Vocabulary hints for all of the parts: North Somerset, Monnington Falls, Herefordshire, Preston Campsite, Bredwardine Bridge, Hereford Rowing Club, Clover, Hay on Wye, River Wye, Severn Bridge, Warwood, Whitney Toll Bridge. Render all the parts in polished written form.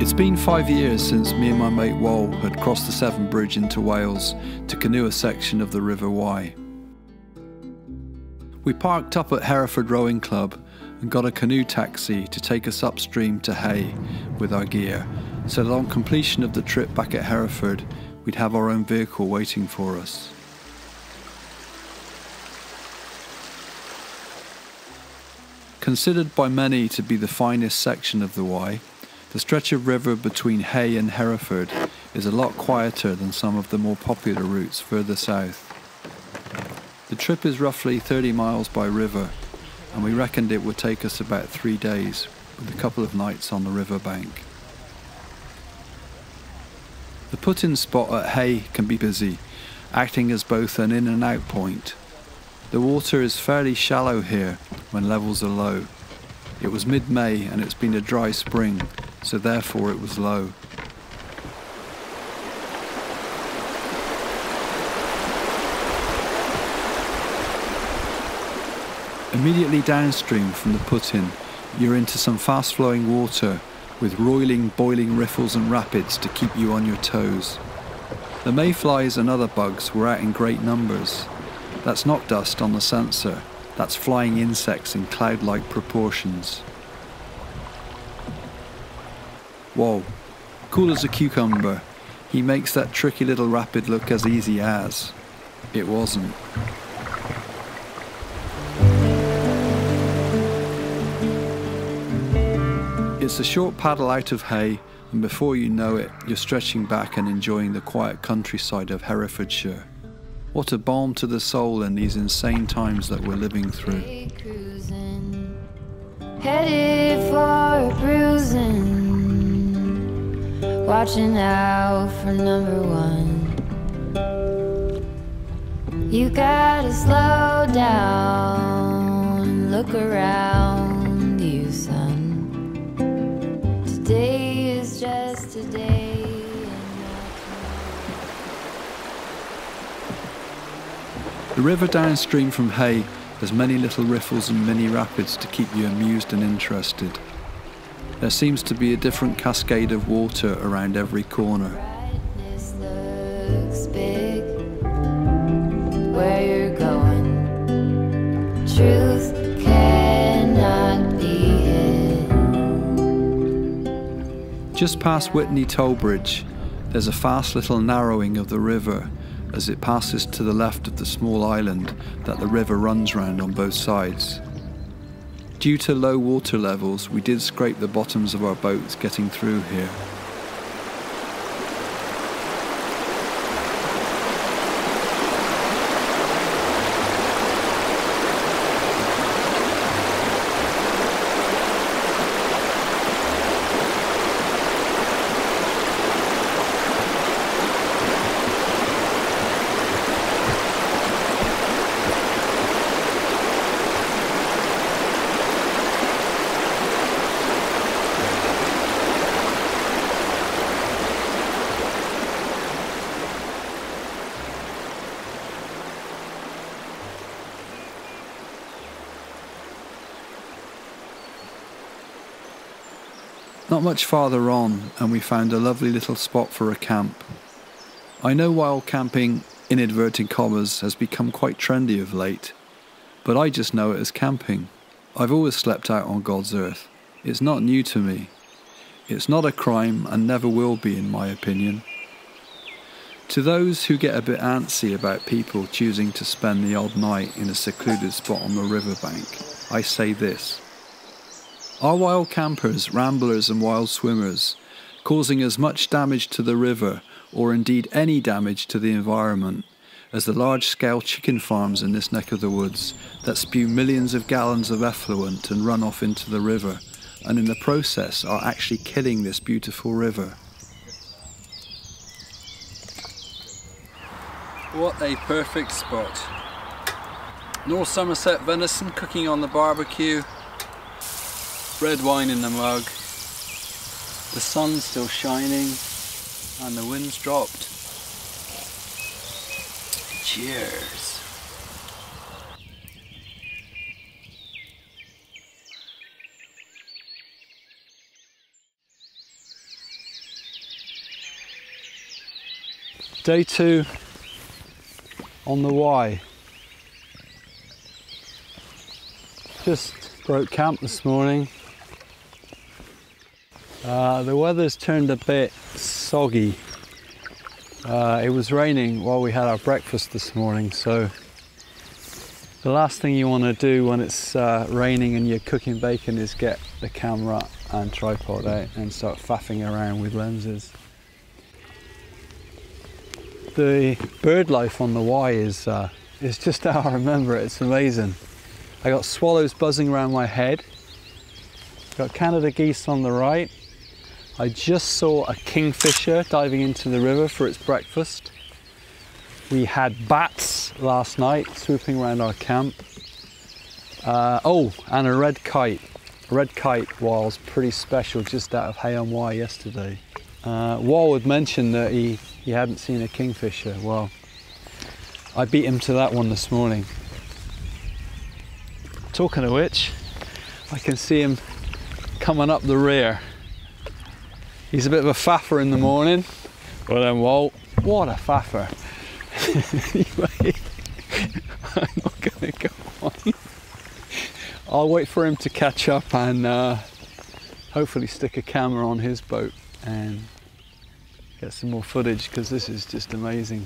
It's been 5 years since me and my mate Wal had crossed the Severn Bridge into Wales to canoe a section of the River Wye. We parked up at Hereford Rowing Club and got a canoe taxi to take us upstream to Hay with our gear, so that on completion of the trip back at Hereford, we'd have our own vehicle waiting for us. Considered by many to be the finest section of the Wye, the stretch of river between Hay and Hereford is a lot quieter than some of the more popular routes further south. The trip is roughly 30 miles by river, and we reckoned it would take us about 3 days, with a couple of nights on the riverbank. The put-in spot at Hay can be busy, acting as both an in and out point. The water is fairly shallow here when levels are low. It was mid-May and it's been a dry spring, so therefore it was low. Immediately downstream from the put-in, you're into some fast-flowing water with roiling, boiling riffles and rapids to keep you on your toes. The mayflies and other bugs were out in great numbers. That's not dust on the sensor, that's flying insects in cloud-like proportions. Whoa, cool as a cucumber, he makes that tricky little rapid look as easy as. It wasn't. It's a short paddle out of Hay, and before you know it, you're stretching back and enjoying the quiet countryside of Herefordshire. What a balm to the soul in these insane times that we're living through. Headed for a bruising, watching out for number one. You gotta slow down, look around you, son. Today is just today. The river downstream from Hay has many little riffles and mini rapids to keep you amused and interested. There seems to be a different cascade of water around every corner. Brightness looks big, where you're going. Truth cannot be hid. Just past Whitney Toll Bridge, there's a fast little narrowing of the river as it passes to the left of the small island that the river runs round on both sides. Due to low water levels, we did scrape the bottoms of our boats getting through here. Not much farther on, and we found a lovely little spot for a camp. I know wild camping, in inverted commas, has become quite trendy of late, but I just know it as camping. I've always slept out on God's earth. It's not new to me. It's not a crime and never will be, in my opinion. To those who get a bit antsy about people choosing to spend the odd night in a secluded spot on the riverbank, I say this. Our wild campers, ramblers and wild swimmers, causing as much damage to the river, or indeed any damage to the environment, as the large-scale chicken farms in this neck of the woods that spew millions of gallons of effluent and run off into the river, and in the process are actually killing this beautiful river. What a perfect spot. North Somerset venison cooking on the barbecue, red wine in the mug, the sun's still shining and the wind's dropped. Cheers! Day 2 on the Wye. Just broke camp this morning. The weather's turned a bit soggy. It was raining while we had our breakfast this morning, so the last thing you want to do when it's raining and you're cooking bacon is get the camera and tripod out and start faffing around with lenses. The bird life on the Wye is just how I remember it. It's amazing. I got swallows buzzing around my head, got Canada geese on the right. I just saw a kingfisher diving into the river for its breakfast. We had bats last night swooping around our camp. And a red kite. Red kite was pretty special, just out of Hay on Wye yesterday. Warwood mentioned that he hadn't seen a kingfisher. Well, I beat him to that one this morning. Talking of which, I can see him coming up the rear. He's a bit of a faffer in the morning. Well then, Walt, what a faffer. Anyway, I'm not gonna go on. I'll wait for him to catch up and hopefully stick a camera on his boat and get some more footage, because this is just amazing.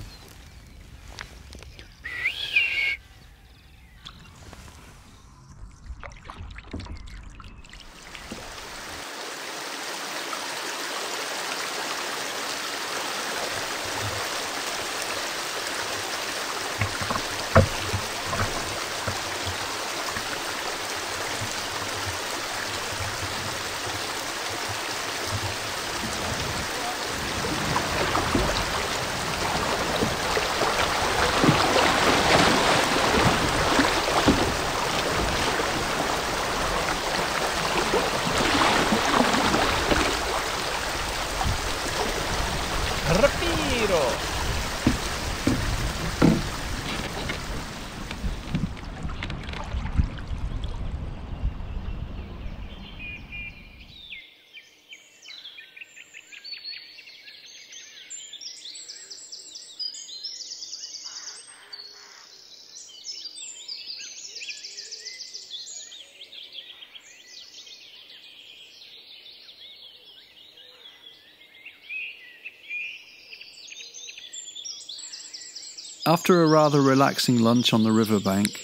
After a rather relaxing lunch on the riverbank,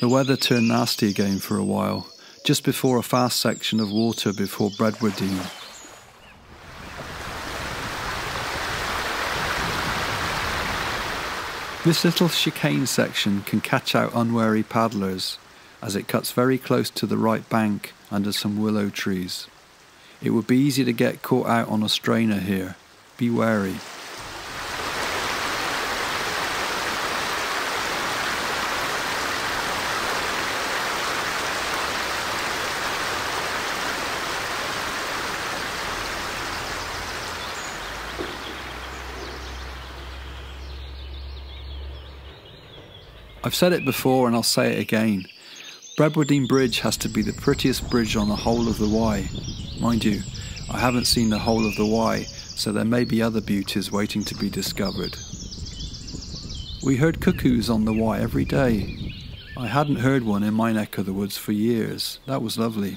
the weather turned nasty again for a while, just before a fast section of water before Bredwardine. This little chicane section can catch out unwary paddlers, as it cuts very close to the right bank under some willow trees. It would be easy to get caught out on a strainer here. Be wary. I've said it before and I'll say it again. Bredwardine Bridge has to be the prettiest bridge on the whole of the Wye. Mind you, I haven't seen the whole of the Wye, so there may be other beauties waiting to be discovered. We heard cuckoos on the Wye every day. I hadn't heard one in my neck of the woods for years. That was lovely.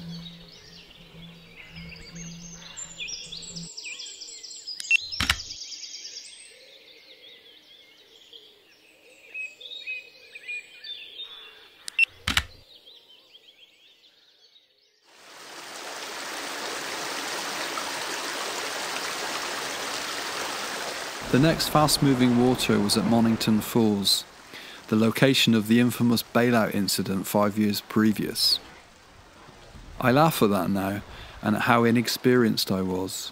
The next fast-moving water was at Monnington Falls, the location of the infamous bailout incident 5 years previous. I laugh at that now, and at how inexperienced I was.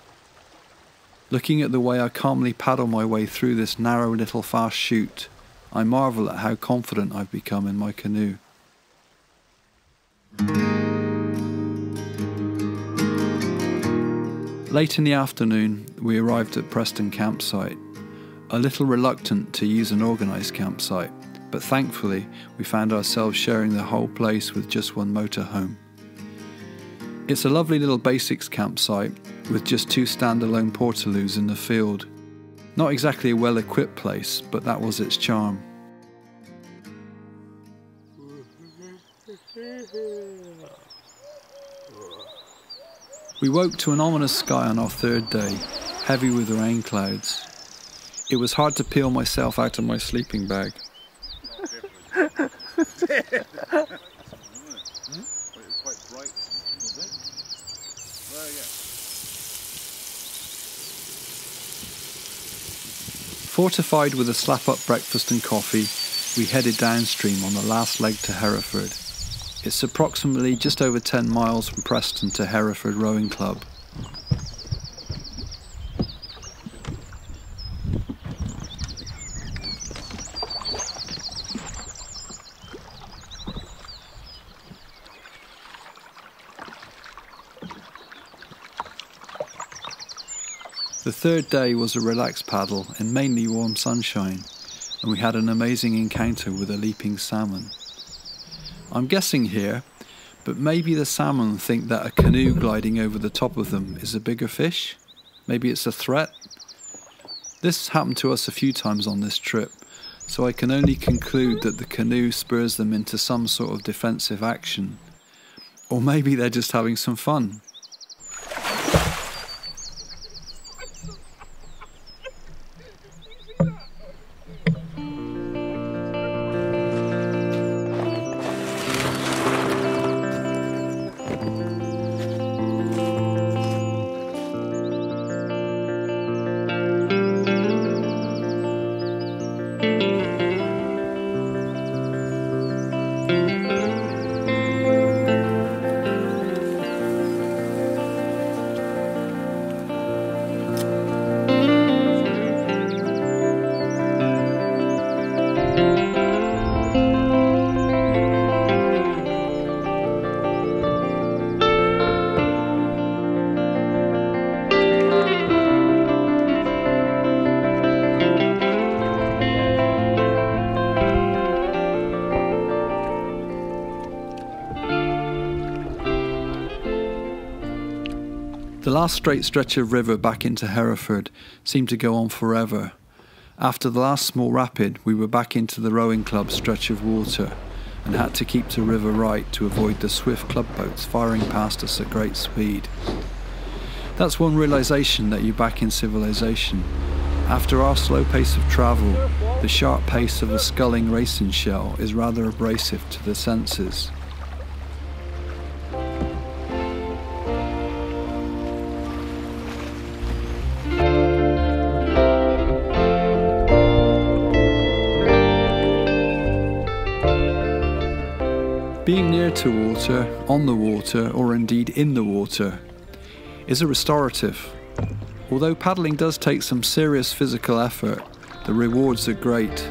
Looking at the way I calmly paddle my way through this narrow little fast chute, I marvel at how confident I've become in my canoe. Late in the afternoon, we arrived at Preston Campsite. A little reluctant to use an organised campsite, but thankfully we found ourselves sharing the whole place with just one motorhome. It's a lovely little basics campsite with just two standalone portaloos in the field. Not exactly a well-equipped place, but that was its charm. We woke to an ominous sky on our third day, heavy with rain clouds. It was hard to peel myself out of my sleeping bag. Fortified with a slap-up breakfast and coffee, we headed downstream on the last leg to Hereford. It's approximately just over 10 miles from Preston to Hereford Rowing Club. The third day was a relaxed paddle in mainly warm sunshine, and we had an amazing encounter with a leaping salmon. I'm guessing here, but maybe the salmon think that a canoe gliding over the top of them is a bigger fish? Maybe it's a threat? This happened to us a few times on this trip, so I can only conclude that the canoe spurs them into some sort of defensive action. Or maybe they're just having some fun. The last straight stretch of river back into Hereford seemed to go on forever. After the last small rapid, we were back into the rowing club stretch of water and had to keep to River Wye to avoid the swift club boats firing past us at great speed. That's one realisation that you're back in civilization. After our slow pace of travel, the sharp pace of a sculling racing shell is rather abrasive to the senses. Being near to water, on the water, or indeed in the water, is a restorative. Although paddling does take some serious physical effort, the rewards are great.